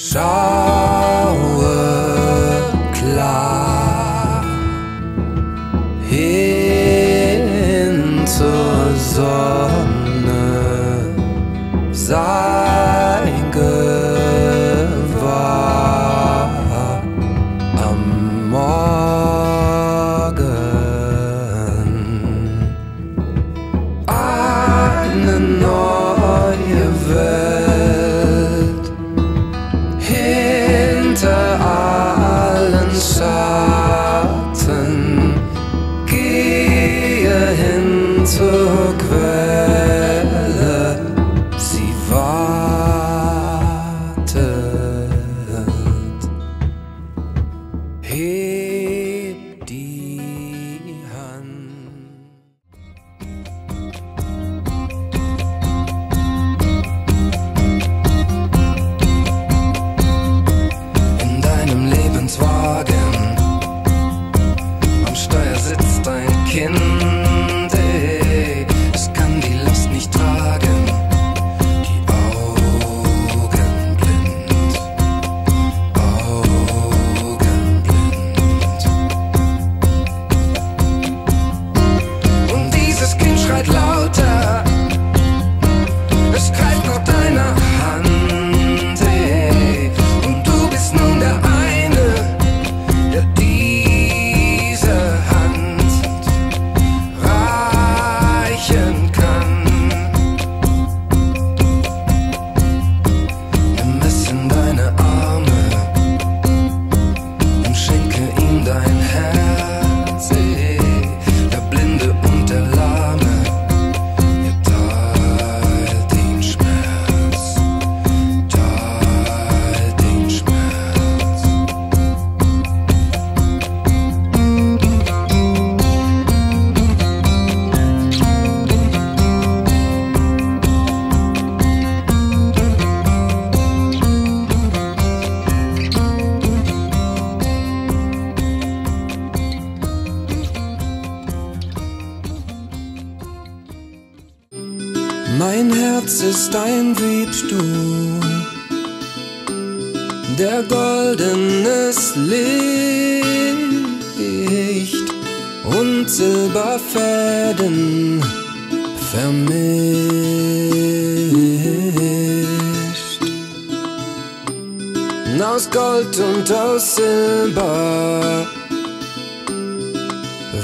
Schaue klar hin zur Sonne, sei gewahr am Morgen. Eine neue Welt hinter allen Schatten, gehe hin zur Quelle, sie wartet. Heb die Hand. Am Steuer sitzt ein Kind, es kann die Last nicht tragen, die Augen blind. Und dieses Kind schreit lauter, es greift nach deiner Hand. Mein Herz ist ein Webstuhl, der goldenes Licht und Silberfäden vermischt. Aus Gold und aus Silber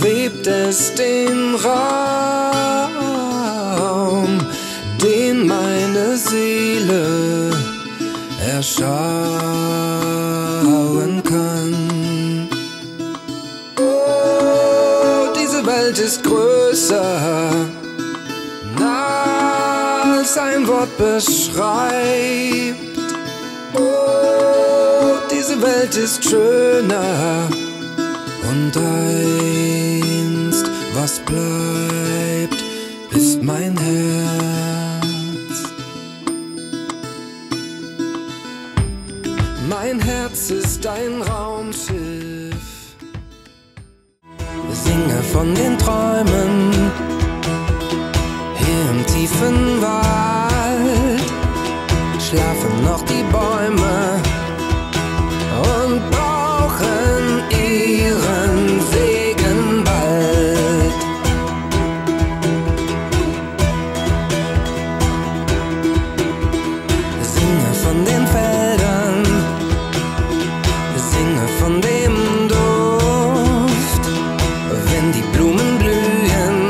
webt es den Raum, den meine Seele erschauen kann. Oh, diese Welt ist größer, als ein Wort beschreibt. Oh, diese Welt ist schöner und einst, was bleibt, ist mein Herz. Mein Herz ist ein Raumschiff. Singe von den Träumen hier im tiefen Wald. Schlafen noch die Bäume und brauchen ihren Segen bald. Singe von den Feldern, singe von dem Duft, wenn die Blumen blühen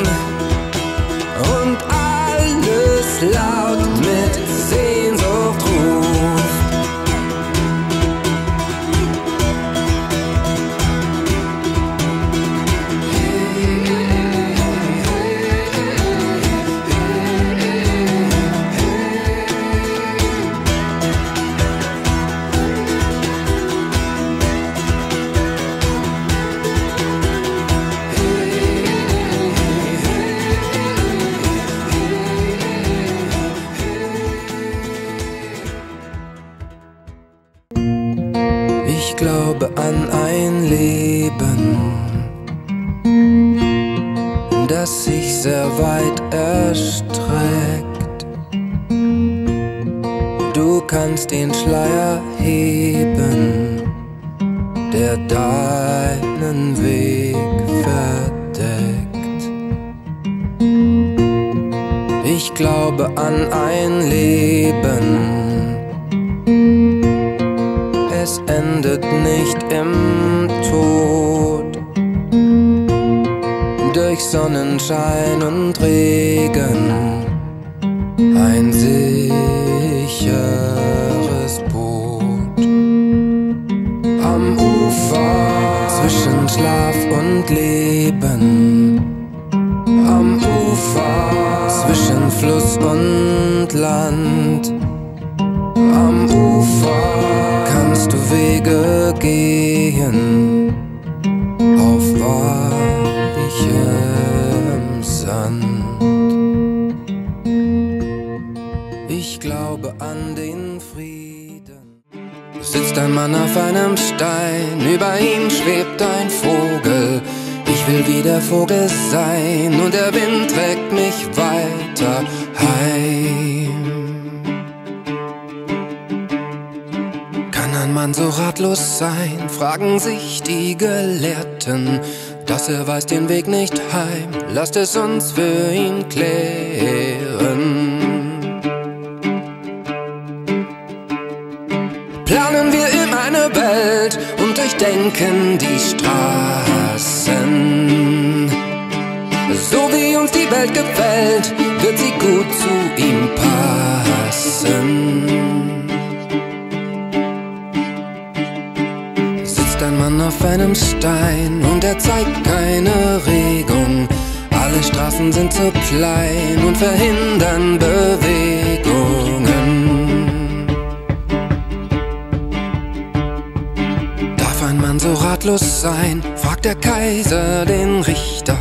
und alles laut mit Sehnsucht ruft. Ich glaube an ein Leben, das sich sehr weit erstreckt. Du kannst kannst den Schleier heben, der deinen Weg verdeckt. Ich glaube an ein Leben, es endet nicht im Tod. Durch Sonnenschein und Regen, ein sicheres Boot. Am Ufer zwischen Schlaf und Leben, am Ufer zwischen Fluss und Land, am Ufer kannst du Wege gehen auf weichem Sand. Ich glaube an den Frieden. Sitzt ein Mann auf einem Stein, über ihm schwebt ein Vogel. Ich will wie der Vogel sein, und der Wind trägt mich weiter heim. Kann ein Mann so ratlos sein, fragen sich die Gelehrten, dass er weiß den Weg nicht heim. Lasst es uns für ihn klären. Planen wir immer eine Welt und durchdenken die Straßen. So wie uns die Welt gefällt, wird sie gut zu ihm passen. Sitzt ein Mann auf einem Stein und er zeigt keine Regung. Alle Straßen sind zu klein und verhindern Bewegungen. So ratlos sein, fragt der Kaiser den Richter,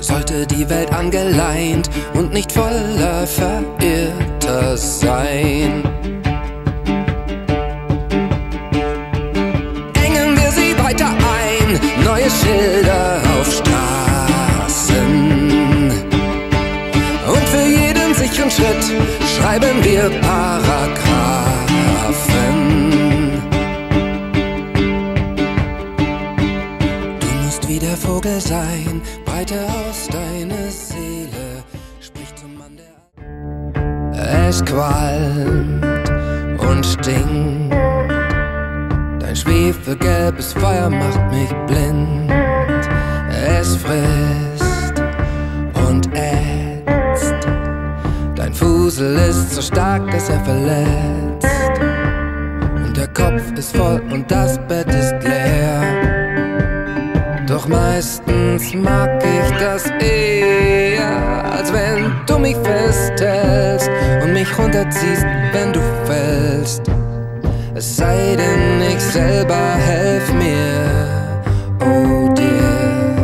sollte die Welt angeleint und nicht voller Verirrter sein. Engen wir sie weiter ein, neue Schilder auf Straßen, und für jeden sicheren Schritt schreiben wir Paragraphen. Wie der Vogel sein, breite aus deiner Seele, sprich zum Mann, der... Es qualmt und stinkt, dein schwefelgelbes Feuer macht mich blind. Es frisst und ätzt, dein Fusel ist so stark, dass er verletzt. Und der Kopf ist voll und das Bett ist leer. Doch meistens mag ich das eher, als wenn du mich festhältst und mich runterziehst, wenn du fällst. Es sei denn, ich selber helf mir, oh dir.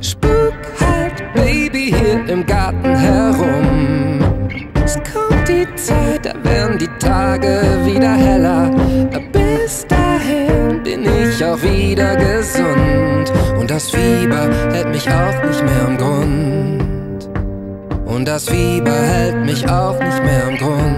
Spuk halt, Baby, hier im Garten herum. Es kommt die Zeit, da werden die Tage wieder heller. Bis dahin bin ich auch wieder gesund, und das Fieber hält mich auch nicht mehr am Grund. Und das Fieber hält mich auch nicht mehr am Grund.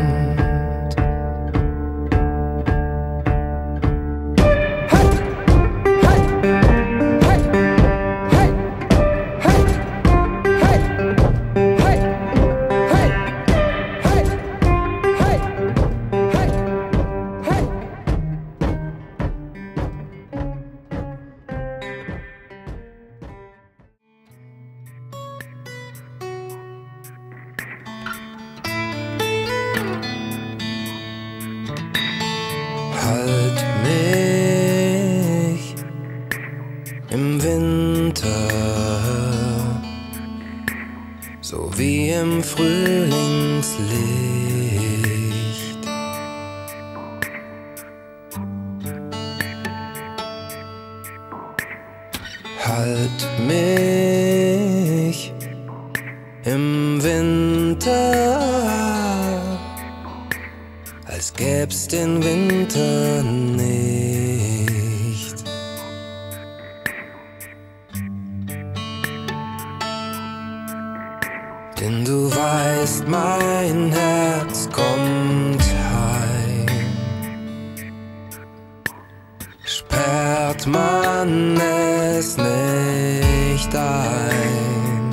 Frühlingslicht. Halt mich im Winter, als gäb's den Winter nicht. Denn du weißt, mein Herz kommt heim. sieht man es nicht ein,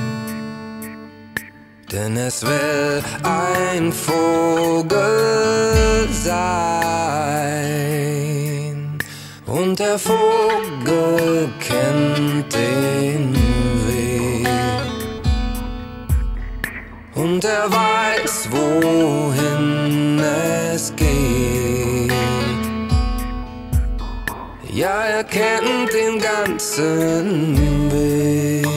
denn es will ein Vogel sein und der Vogel kennt den Weg und er weiß, wohin es geht. Ja, er kennt den ganzen Weg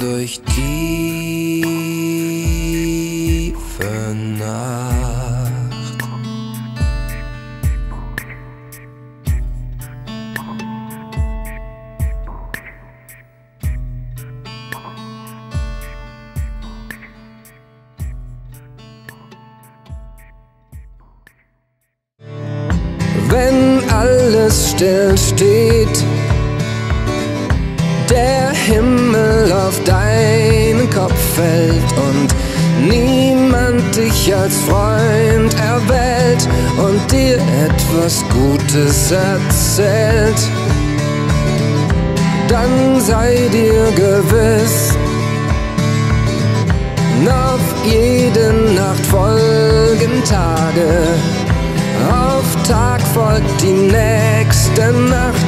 durch tiefe Nacht. Wenn alles still steht, der Himmel auf deinen Kopf fällt und niemand dich als Freund erwählt und dir etwas Gutes erzählt, dann sei dir gewiss, auf jede Nacht folgen Tage. Auf Tag folgt die nächste Nacht,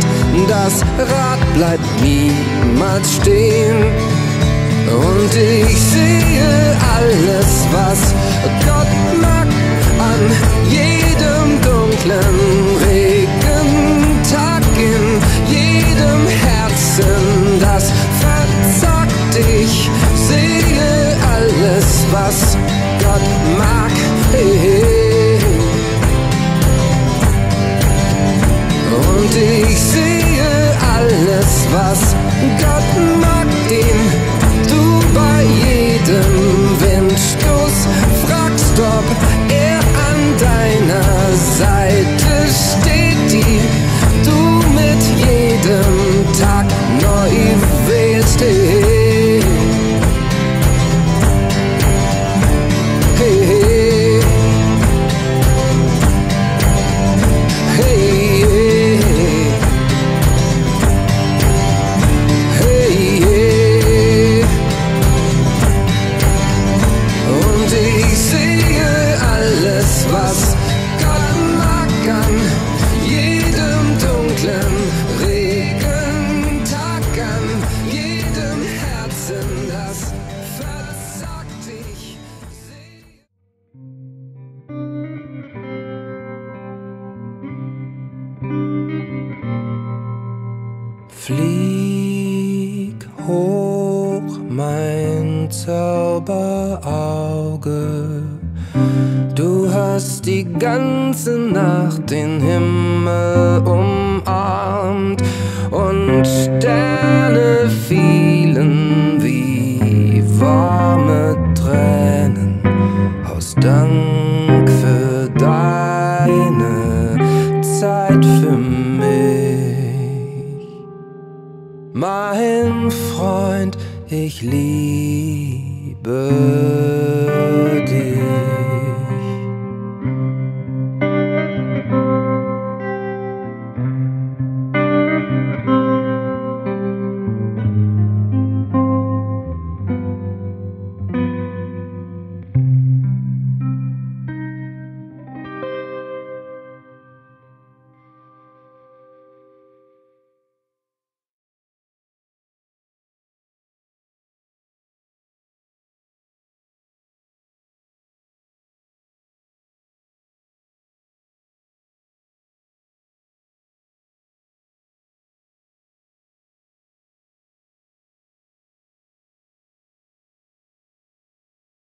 das Rad bleibt niemals stehen. Und ich sehe alles, was Gott mag, an jedem dunklen Regentag, in jedem Herzen, das verzagt. Ich sehe alles, was Gott mag. Und ich sehe alles, was Gott mag, den du bei jedem Windstoß fragst, ob er an deiner Seite steht, die du mit jedem Tag neu wählst. Hey, hey, hey. Flieg hoch, mein Zauberauge, du hast die ganze Nacht den Himmel umarmt und Sterne fielen wie warme Tränen aus Dank für deine Zeit für mich. Mein Freund, ich liebe dich.